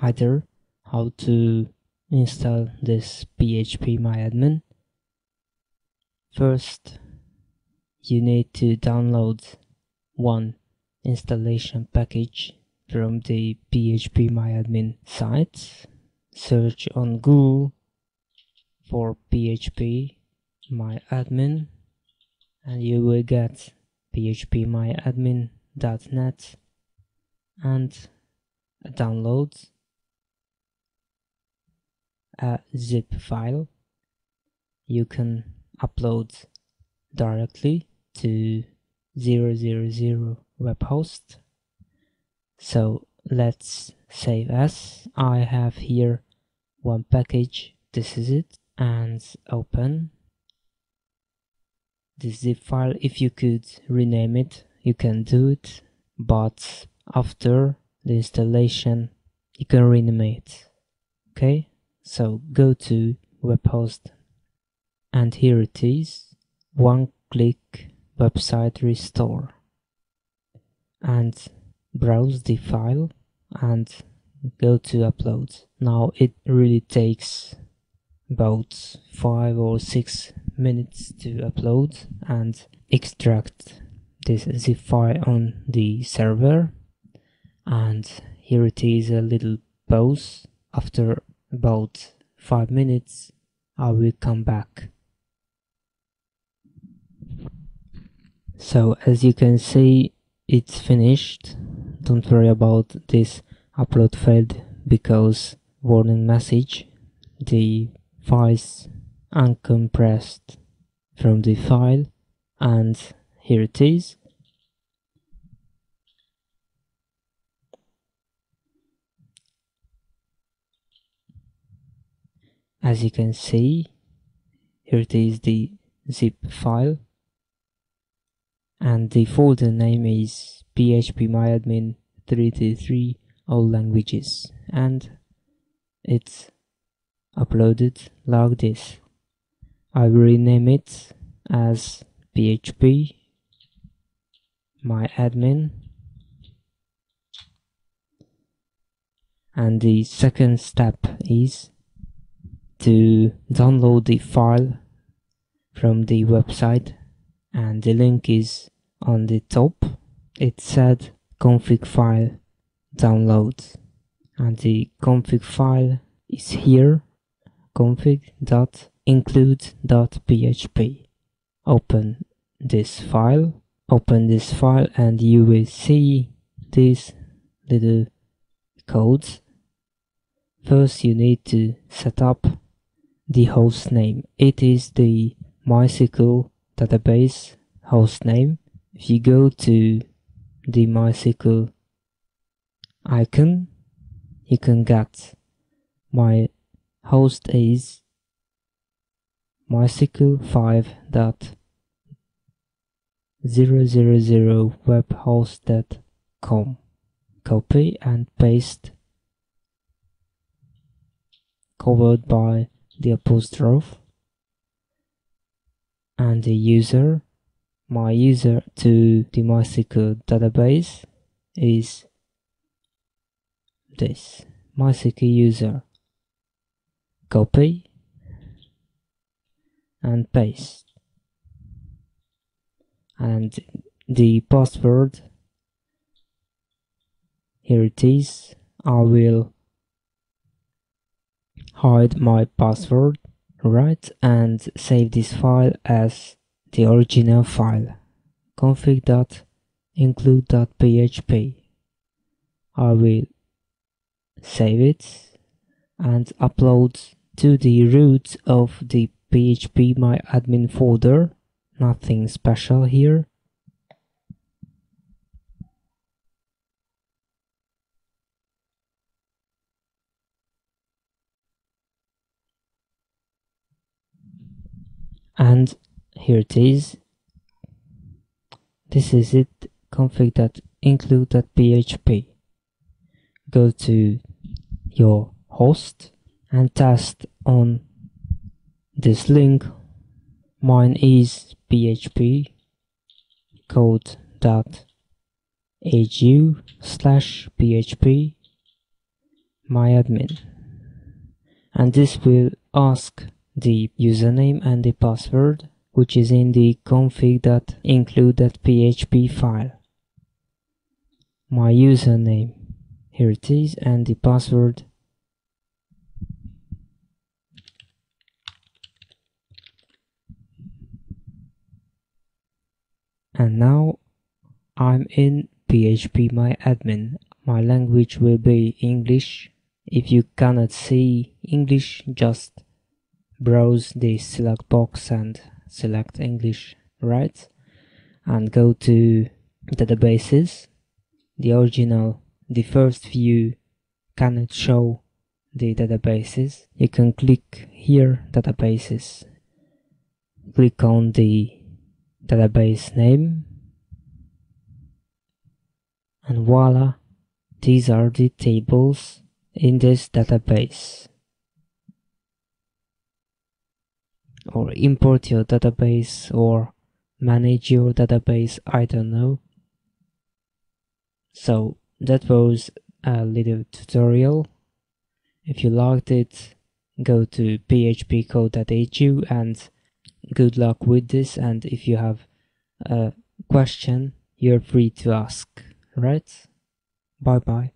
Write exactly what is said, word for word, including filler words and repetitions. header how to install this phpMyAdmin. First, you need to download one installation package from the phpMyAdmin site. Search on Google for phpMyAdmin and you will get phpMyAdmin dot net and a download, a zip file you can upload directly to zero zero zero webhost. So let's save as. I have here one package, this is it, and open the zip file. If you could rename it, you can do it, but after the installation you can rename it. Okay, so go to webhost and here it is, one click website restore, and browse the file and go to upload. Now it really takes about five or six minutes to upload and extract this zip file on the server, and here it is, a little pause. After about five minutes I will come back. So as you can see, it's finished. Don't worry about this upload failed because warning message, the files uncompressed from the file, and here it is. As you can see, here it is, the zip file, and the folder name is phpMyAdmin three three three all languages, and it's uploaded like this. I will rename it as phpMyAdmin, and the second step is to download the file from the website, and the link is on the top. It said config file download, and the config file is here, config dot include dot p h p. Open this file, open this file and you will see these little codes. First you need to set up the host name. It is the MySQL database host name. If you go to the MySQL icon, you can get my host is MySQL five dot zero zero zero webhost dot com. Copy and paste, covered by the apostrophe, and the user, my user to the MySQL database is this MySQL user. Copy and paste, and the password, here it is. I will hide my password, right, and save this file as the original file, config dot include dot p h p. I will save it and upload to the root of the phpMyAdmin folder. Nothing special here. And here it is. This is it, config dot include dot p h p. Go to your host and test on this link. Mine is phpcode.hu slash php myAdmin, and this will ask the username and the password, which is in the config.include.php file. My username, here it is, and the password, and now I'm in phpMyAdmin. My language will be English. If you cannot see English, just browse the select box and select English, right? And go to databases. The original, the first view cannot show the databases. You can click here, databases. Click on the database name, and voila, these are the tables in this database. Or import your database, or manage your database, I don't know. So that was a little tutorial. If you liked it, go to phpcode dot h u and good luck with this. And if you have a question, you're free to ask, right? Bye bye.